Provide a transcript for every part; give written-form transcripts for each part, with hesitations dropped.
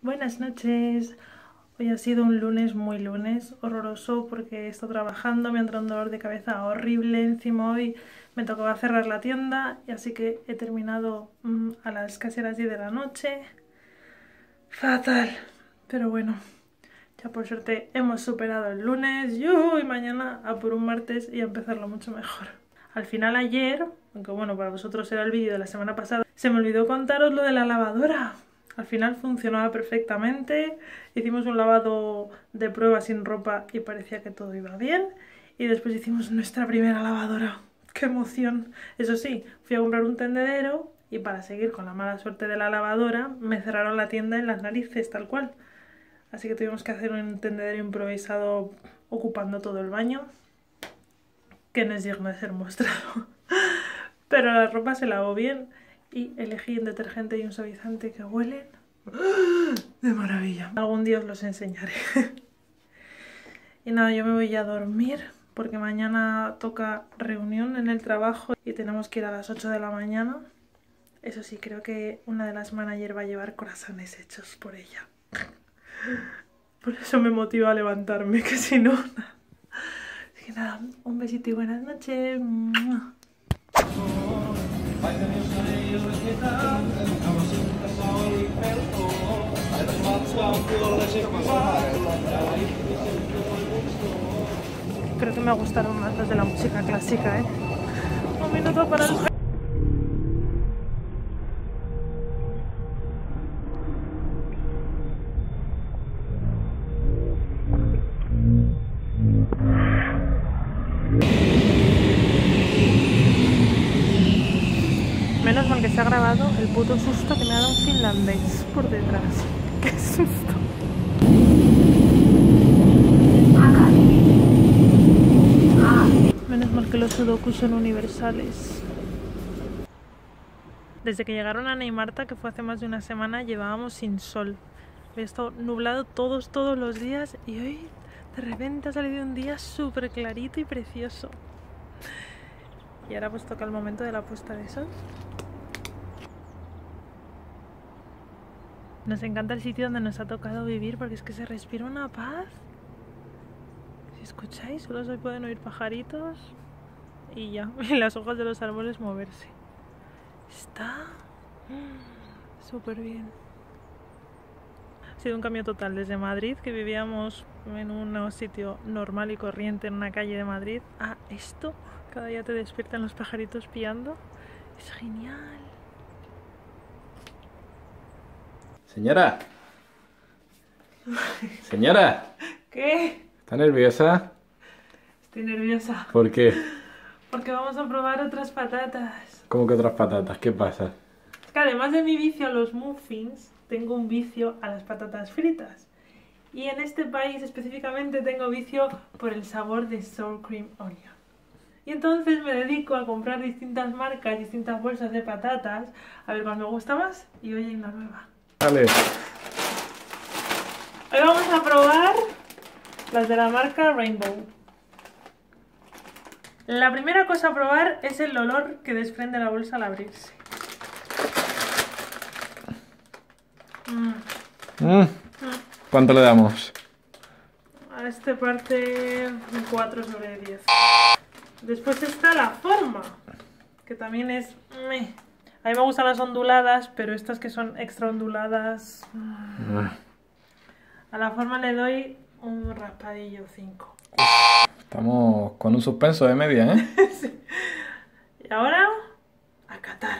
Buenas noches. Hoy ha sido un lunes muy lunes, horroroso porque he estado trabajando, me ha entrado un dolor de cabeza horrible, encima hoy me tocaba cerrar la tienda y así que he terminado a las casi a las 10 de la noche. Fatal, pero bueno, ya por suerte hemos superado el lunes, y mañana a por un martes y a empezarlo mucho mejor. Al final ayer, aunque bueno, para vosotros era el vídeo de la semana pasada, se me olvidó contaros lo de la lavadora. Al final funcionaba perfectamente, hicimos un lavado de prueba sin ropa y parecía que todo iba bien. Y después hicimos nuestra primera lavadora. ¡Qué emoción! Eso sí, fui a comprar un tendedero y para seguir con la mala suerte de la lavadora me cerraron la tienda en las narices, tal cual. Así que tuvimos que hacer un tendedero improvisado ocupando todo el baño, que no es digno de ser mostrado. Pero la ropa se lavó bien. Y elegí un detergente y un suavizante que huelen de maravilla. Algún día os los enseñaré. Y nada, yo me voy ya a dormir porque mañana toca reunión en el trabajo y tenemos que ir a las 8 de la mañana. Eso sí, creo que una de las managers va a llevar corazones hechos por ella. Por eso me motiva a levantarme, que si no... Así que nada, un besito y buenas noches. Creo que me gustaron más las de la música clásica, ¿eh? Un minuto para el... Se ha grabado el puto susto que me ha dado un finlandés por detrás. ¡Qué susto! Menos mal que los sudokus son universales. Desde que llegaron Ana y Marta, que fue hace más de una semana, llevábamos sin sol. Había estado nublado todos los días y hoy de repente ha salido un día súper clarito y precioso. Y ahora pues toca el momento de la puesta de sol. Nos encanta el sitio donde nos ha tocado vivir porque es que se respira una paz. Si escucháis, solo se pueden oír pajaritos y ya, y las hojas de los árboles moverse. Está súper bien. Ha sido un cambio total desde Madrid, que vivíamos en un sitio normal y corriente en una calle de Madrid, a esto. Cada día te despiertan los pajaritos piando. Es genial. Señora. Señora. ¿Qué? ¿Está nerviosa? Estoy nerviosa. ¿Por qué? Porque vamos a probar otras patatas. ¿Cómo que otras patatas? ¿Qué pasa? Es que además de mi vicio a los muffins, tengo un vicio a las patatas fritas. Y en este país específicamente tengo vicio por el sabor de sour cream onion. Y entonces me dedico a comprar distintas marcas, distintas bolsas de patatas, a ver cuál me gusta más y hoy hay una nueva. Vale. Hoy vamos a probar las de la marca Rainbow. La primera cosa a probar es el olor que desprende la bolsa al abrirse. ¿Cuánto le damos? A este parte 4 sobre 10. Después está la forma, que también es... A mí me gustan las onduladas, pero estas que son extra onduladas... A la forma le doy un raspadillo 5. Estamos con un suspenso de media, ¿eh? Sí. Y ahora, a catar.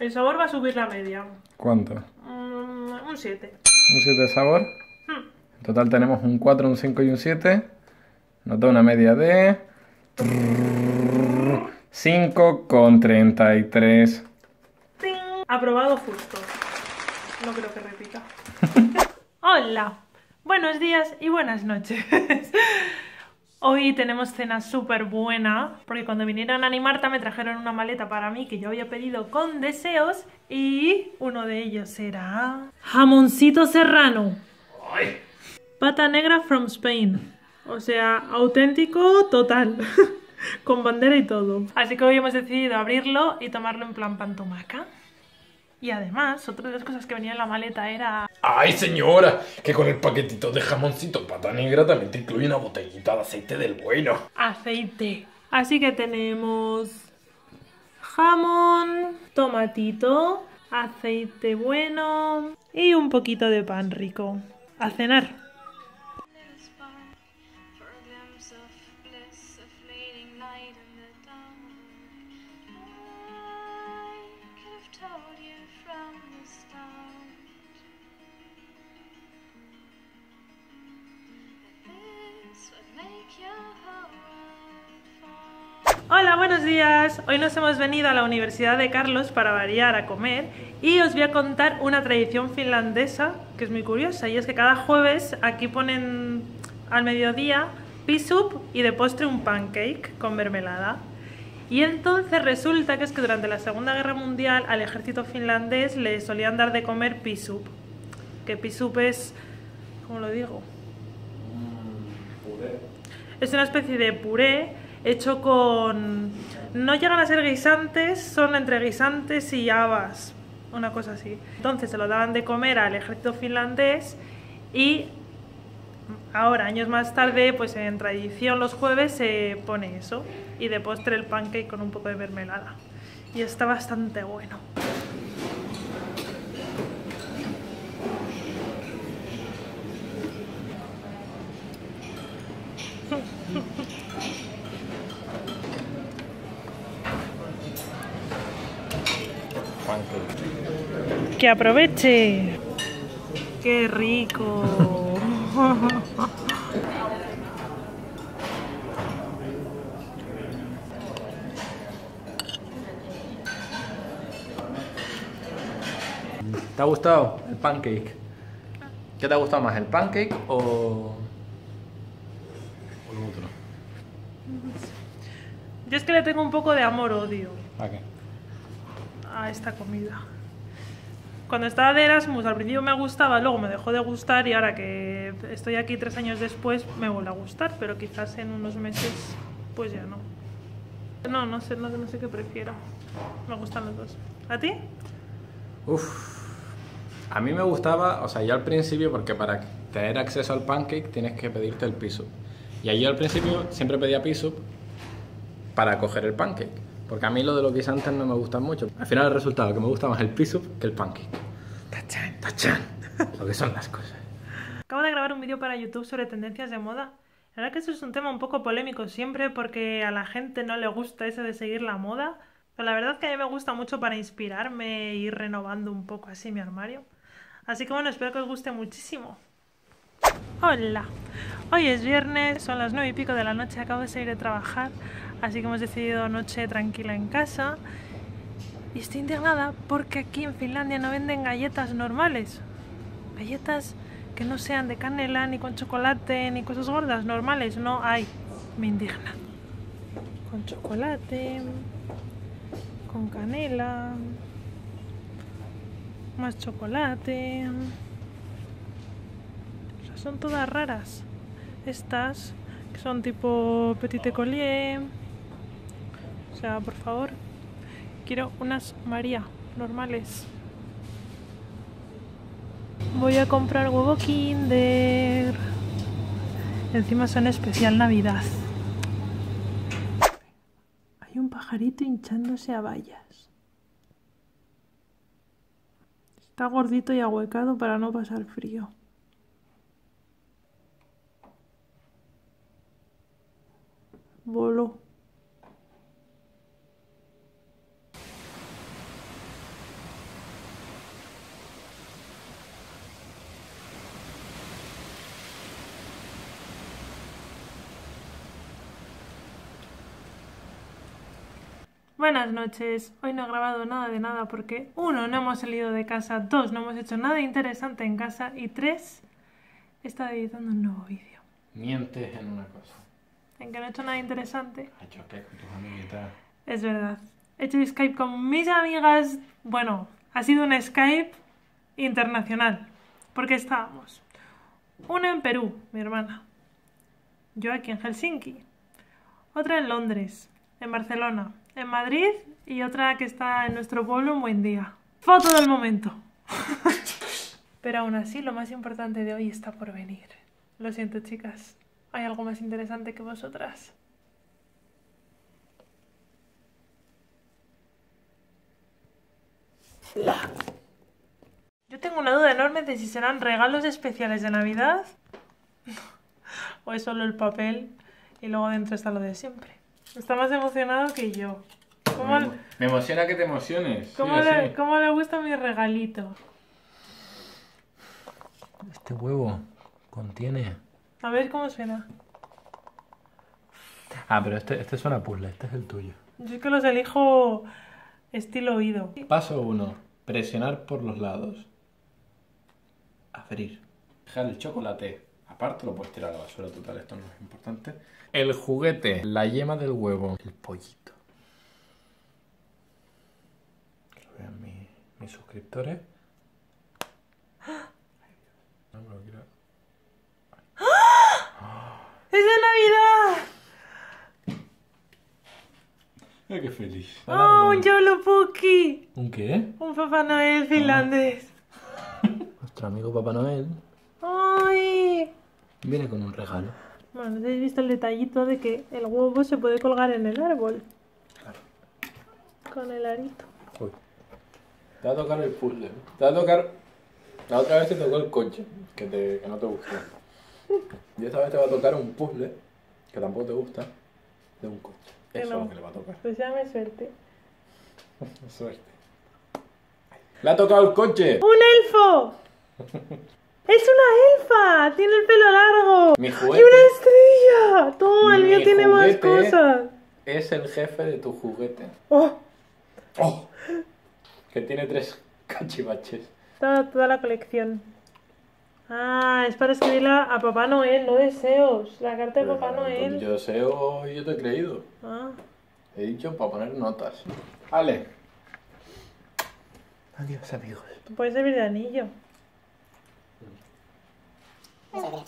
El sabor va a subir la media. ¿Cuánto? Un 7. ¿Un 7 de sabor? En total tenemos un 4, un 5 y un 7. Nos da una media de 5,33. ¡Ting! Aprobado justo. No creo que repita. Hola, buenos días y buenas noches. Hoy tenemos cena súper buena, porque cuando vinieron Ana y Marta me trajeron una maleta para mí que yo había pedido con deseos y uno de ellos era... jamoncito serrano. Pata negra from Spain. O sea, auténtico total. Con bandera y todo. Así que hoy hemos decidido abrirlo y tomarlo en plan pantomaca. Y además, otra de las cosas que venía en la maleta era... ¡Ay, señora! Que con el paquetito de jamoncito pata negra también te incluye una botellita de aceite del bueno. Aceite. Así que tenemos jamón, tomatito, aceite bueno y un poquito de pan rico. A cenar. Hola, buenos días. Hoy nos hemos venido a la Universidad de Carlos para variar a comer y os voy a contar una tradición finlandesa que es muy curiosa, y es que cada jueves aquí ponen al mediodía pisup y de postre un pancake con mermelada. Y entonces resulta que es que durante la Segunda Guerra Mundial al ejército finlandés le solían dar de comer pisup, que pisup es... ¿cómo lo digo? Puré. Es una especie de puré hecho con... no llegan a ser guisantes, son entre guisantes y habas, una cosa así. Entonces se lo daban de comer al ejército finlandés y ahora, años más tarde, pues en tradición los jueves se pone eso y de postre el pancake con un poco de mermelada. Y está bastante bueno. ¡Que aproveche! ¡Qué rico! ¿Te ha gustado el pancake? ¿Qué te ha gustado más, el pancake o el otro? Yo es que le tengo un poco de amor-odio. ¿A qué? A esta comida. Cuando estaba de Erasmus al principio me gustaba, luego me dejó de gustar y ahora que estoy aquí 3 años después me vuelve a gustar, pero quizás en unos meses pues ya no. No sé qué prefiero. Me gustan los dos. ¿A ti? Uff. A mí me gustaba, o sea, yo al principio, porque para tener acceso al pancake tienes que pedirte el pisup. Y ahí yo al principio siempre pedía pisup para coger el pancake. Porque a mí lo de los guisantes no me gustan mucho. Al final el resultado es que me gusta más el pisup que el pancake. ¡Tachán! ¡Tachán! Lo que son las cosas. Acabo de grabar un vídeo para YouTube sobre tendencias de moda. La verdad que eso es un tema un poco polémico siempre, porque a la gente no le gusta eso de seguir la moda. Pero la verdad es que a mí me gusta mucho para inspirarme e ir renovando un poco así mi armario. Así que bueno, espero que os guste muchísimo. Hola, hoy es viernes, son las 9 y pico de la noche, acabo de salir de trabajar. Así que hemos decidido noche tranquila en casa. Y estoy indignada porque aquí en Finlandia no venden galletas normales. Galletas que no sean de canela, ni con chocolate, ni cosas gordas, normales. No hay. Me indigna. Con chocolate, con canela, más chocolate. O sea, son todas raras. Estas, que son tipo petit collier. O sea, por favor, quiero unas María normales. Voy a comprar huevo Kinder. Encima son especial Navidad. Hay un pajarito hinchándose a vallas. Está gordito y ahuecado para no pasar frío. Voló. Buenas noches, hoy no he grabado nada de nada porque 1. No hemos salido de casa, 2. No hemos hecho nada interesante en casa y 3. He estado editando un nuevo vídeo. Mientes en una cosa. En que no he hecho nada interesante. He hecho Skype con tus amiguitas. Es verdad, he hecho Skype con mis amigas. Bueno, ha sido un Skype internacional. Porque estábamos una en Perú, mi hermana, yo aquí en Helsinki, otra en Londres, en Barcelona, en Madrid y otra que está en nuestro pueblo en Buendía. ¡Foto del momento! Pero aún así, lo más importante de hoy está por venir. Lo siento, chicas. ¿Hay algo más interesante que vosotras? No. Yo tengo una duda enorme de si serán regalos especiales de Navidad o es solo el papel y luego dentro está lo de siempre. Está más emocionado que yo. Me emociona que te emociones. ¿Cómo le gusta mi regalito? Este huevo contiene... A ver cómo suena. Ah, pero este suena puzzle, este es el tuyo. Yo es que los elijo estilo oído. Paso 1. Presionar por los lados. Abrir. Dejar el chocolate. Aparte lo puedes tirar a la basura, total, esto no es importante. El juguete, la yema del huevo, el pollito. Que lo vean mis suscriptores. No, pero quiero... ¡Es de Navidad! ¡Ay, qué feliz! ¡Oh, un yolo Puki! ¿Un qué? Un Papá Noel finlandés. Nuestro amigo Papá Noel. ¡Ay! Viene con un regalo. Bueno, ¿habéis visto el detallito de que el huevo se puede colgar en el árbol? Claro. Con el arito. Uy. Te va a tocar el puzzle. Te va a tocar... La otra vez te tocó el coche, que no te gustó. Y esta vez te va a tocar un puzzle, que tampoco te gusta, de un coche. Eso no. Es lo que le va a tocar. Pues llame suerte. Suerte. ¡Le ha tocado el coche! ¡Un elfo! ¡Es una elfa! ¡Tiene el pelo largo! ¡Mi juguete! ¡Y una estrella! ¡Toma, el mío tiene más cosas! Es el jefe de tu juguete. ¡Oh! ¡Oh! Que tiene 3 cachivaches. Toda la colección. Ah, es para escribirla a Papá Noel, no deseos. La carta de Papá Noel. Yo deseo y yo te he creído. Ah. He dicho para poner notas. Ale. Adiós, amigos. Tú puedes servir de anillo. ¡Qué emoción!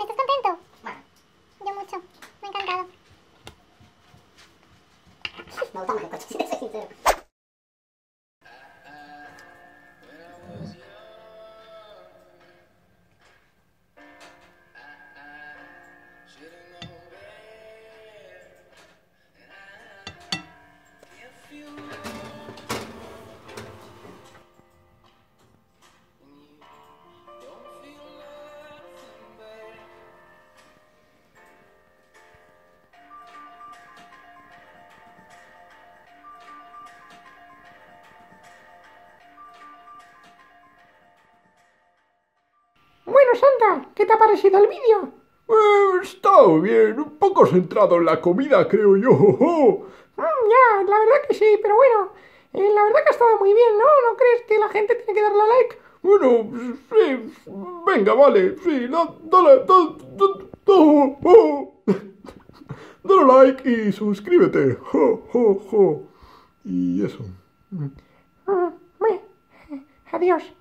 ¿Estás contento? Bueno. Yo mucho. Me ha encantado. Me gusta más el coche, si te soy sincero. Santa, ¿qué te ha parecido el vídeo? Está bien, un poco centrado en la comida, creo yo. Ya, la verdad que sí, pero bueno, la verdad que ha estado muy bien, ¿no? ¿No crees que la gente tiene que darle a like? Bueno, sí, venga, vale, sí, dale like y suscríbete. Y eso. Adiós.